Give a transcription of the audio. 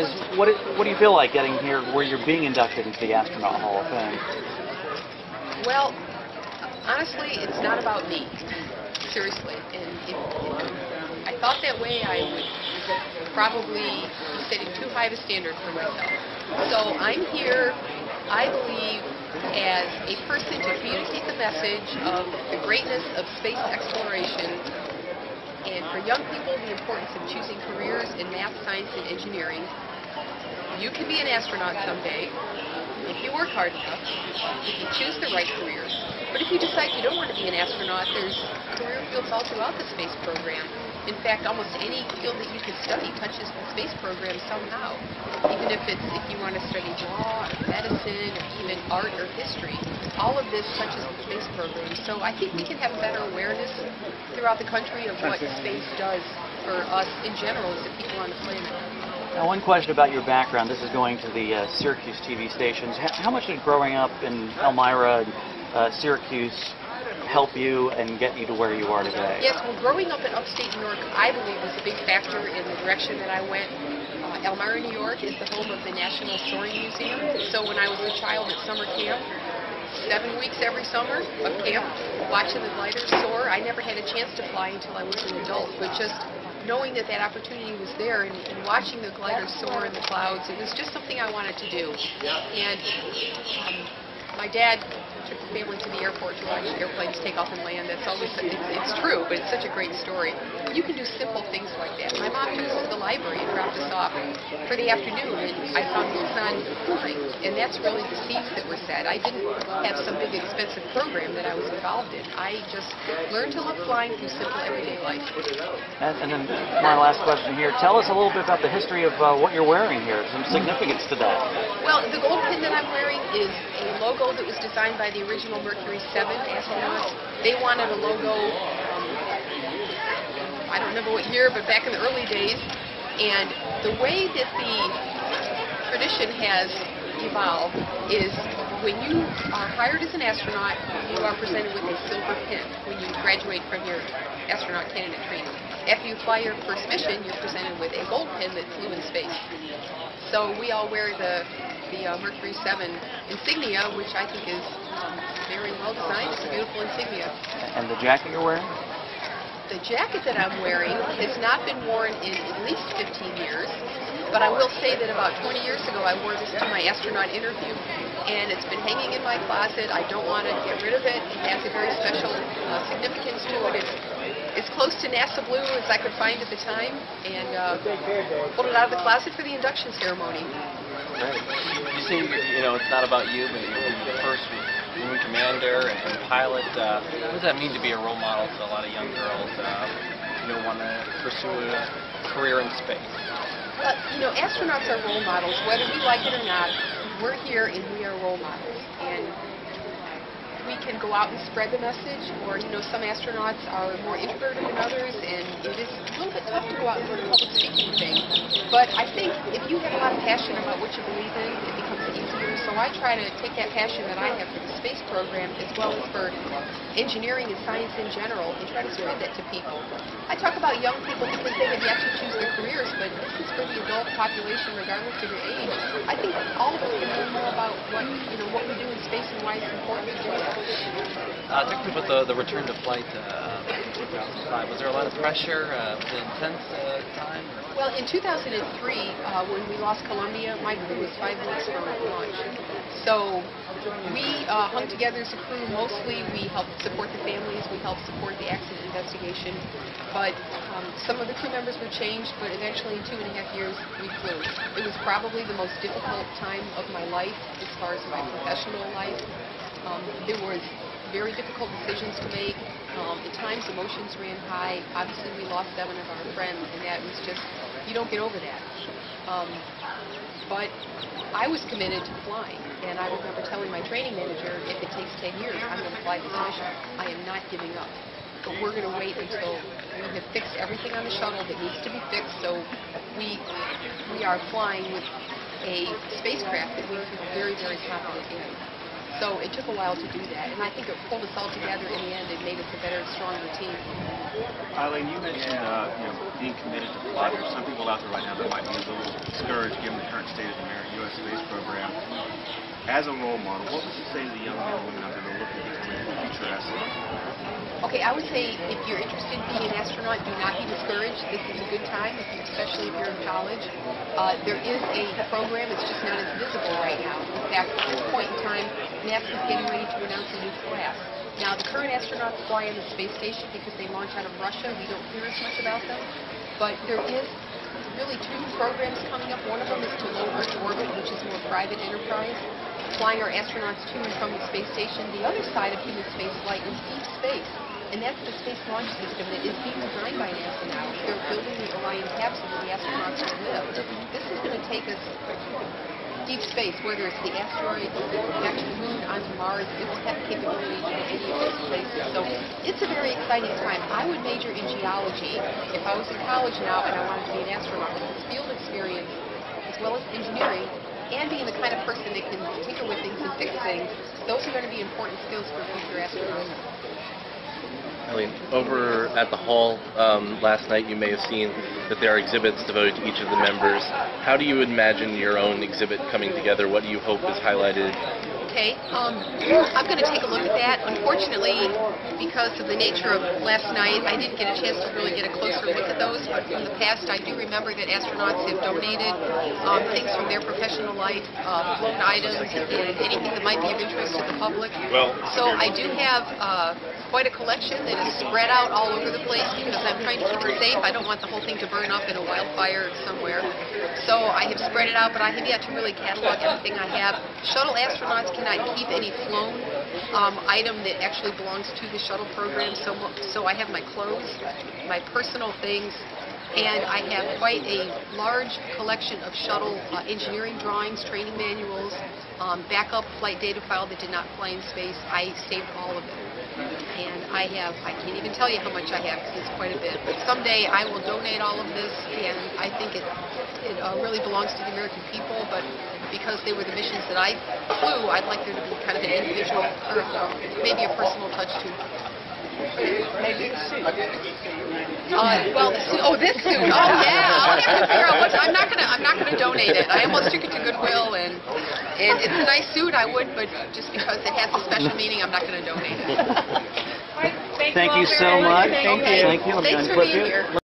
is, what do you feel like getting here where you're being inducted into the Astronaut Hall of Fame? Well, honestly, it's not about me. Seriously. And if I thought that way, I would probably be setting too high of a standard for myself. So I'm here, I believe, as a person to communicate the message of the greatness of space exploration, and for young people, the importance of choosing careers in math, science, and engineering. You can be an astronaut someday if you work hard enough, if you choose the right careers. But if you decide you don't want to be an astronaut, there's career fields all throughout the space program. In fact, almost any field that you can study touches the space program somehow, even if you want to study law or medicine or even art or history. All of this touches the space program. So I think we can have better awareness throughout the country of what space does for us in general as the people on the planet. Now, one question about your background. This is going to the Syracuse TV stations. How much did growing up in Elmira and Syracuse help you and get you to where you are today? Yes, well, growing up in upstate New York, I believe, was a big factor in the direction that I went. Elmira, New York is the home of the National Soaring Museum, so when I was a child at summer camp, 7 weeks every summer of camp, watching the gliders soar, I never had a chance to fly until I was an adult, but just knowing that that opportunity was there and watching the gliders soar in the clouds, it was just something I wanted to do. And my dad took the family to the airport to watch airplanes take off and land. That's always, it's true, but it's such a great story. You can do simple things like that. My mom took us to the library and dropped us off for the afternoon, and I saw my son flying. And that's really the seeds that were set. I didn't have some big expensive program that I was involved in. I just learned to love flying through simple everyday life. And then my last question here. Tell us a little bit about the history of what you're wearing here, some significance to that. Well, the gold pin that I'm wearing is a logo that was designed by the original Mercury 7 astronauts. They wanted a logo, I don't remember what year, but back in the early days. And the way that the tradition has evolved is when you are hired as an astronaut, you are presented with a silver pin when you graduate from your astronaut candidate training. After you fly your first mission, you're presented with a gold pin that flew in space. So we all wear the Mercury 7 insignia, which I think is very well designed. It's a beautiful insignia. And the jacket you're wearing? The jacket that I'm wearing has not been worn in at least 15 years, but I will say that about 20 years ago I wore this to my astronaut interview, and it's been hanging in my closet. I don't want to get rid of it. It has a very special significance to it. It's close to NASA blue as I could find at the time, and pulled it out of the closet for the induction ceremony. Right. You see, you know, it's not about you, but you're the first woman commander and pilot. What does that mean to be a role model to a lot of young girls who want to pursue a career in space? Astronauts are role models. Whether we like it or not, we're here and we are role models. And we can go out and spread the message, or, some astronauts are more introverted than others, and it is a little bit tough to go out and do a public speaking thing. But I think if you have a lot of passion about what you believe in, it becomes easier. So I try to take that passion that I have for the space program as well as for engineering and science in general and try to spread that to people. I talk about young people because they would have to choose their careers, but this is for the adult population regardless of your age. I think all of us can learn more about what we do in space and why it's important to do it. Talking about the return to flight in 2005, was there a lot of pressure? Was it intense time? Well, in 2003, when we lost Columbia, my crew was 5 weeks from launch. So we hung together as a crew. Mostly we helped support the families, we helped support the accident investigation, but some of the crew members were changed, but eventually in 2.5 years we flew. It was probably the most difficult time of my life as far as my professional life. There was very difficult decisions to make. At times emotions ran high. Obviously we lost 7 of our friends, and that was just, you don't get over that. But I was committed to flying, and I remember telling my training manager, if it takes 10 years, I'm going to fly this mission. I am not giving up. But we're going to wait until we have fixed everything on the shuttle that needs to be fixed, so we are flying with a spacecraft that we feel very, very confident in. So it took a while to do that, and I think it pulled us all together in the end and made us a better, stronger team. Eileen, you mentioned being committed to flight. There's some people out there right now that might be a little discouraged given the current state of the U.S. space program. As a role model, what would you say to the young men and women out there that are looking to become future astronauts? Okay, I would say if you're interested in being an astronaut, do not be discouraged. This is a good time, especially if you're in college. There is a program, it's just not as visible right now. In fact, at this point in time, NASA is getting ready to announce a new class. Now, the current astronauts fly in the space station because they launch out of Russia. We don't hear as much about them. But there is really two programs coming up. One of them is to low Earth orbit, which is more private enterprise, flying our astronauts to and from the space station. The other side of human spaceflight is deep space. And that's the Space Launch System that is being designed by NASA now. They're building the Orion capsule where the astronauts will live. This is going to take us deep space, whether it's the asteroids, back to the moon, onto Mars. This has capability to any of those places. So it's a very exciting time. I would major in geology if I was in college now and I wanted to be an astronaut. With field experience, as well as engineering, and being the kind of person that can tinker with things and fix things, those are going to be important skills for future astronauts. Eileen, over at the hall last night, you may have seen that there are exhibits devoted to each of the members. How do you imagine your own exhibit coming together? What do you hope is highlighted? Okay, I'm going to take a look at that. Unfortunately, because of the nature of last night, I didn't get a chance to really get a closer look at those. But from the past, I do remember that astronauts have donated things from their professional life, flown items, and anything that might be of interest to the public. So I do have quite a collection that is spread out all over the place because I'm trying to keep it safe. I don't want the whole thing to burn up in a wildfire somewhere. So I have spread it out, but I have yet to really catalog everything I have. Shuttle astronauts can not keep any flown item that actually belongs to the shuttle program, so I have my clothes, my personal things, and I have quite a large collection of shuttle engineering drawings, training manuals, backup flight data file that did not fly in space. I saved all of it. And I can't even tell you how much I have, because it's quite a bit. But someday I will donate all of this, and I think it really belongs to the American people, but because they were the missions that I flew, I'd like there to be kind of an individual, or maybe a personal touch to it. This suit. Oh yeah, I'll have to figure out what. I'm not gonna donate it. I almost took it to Goodwill, and it's a nice suit. I would, but just because it has a special meaning, I'm not gonna donate it. Thank you so much. Thank you. Thanks for being here.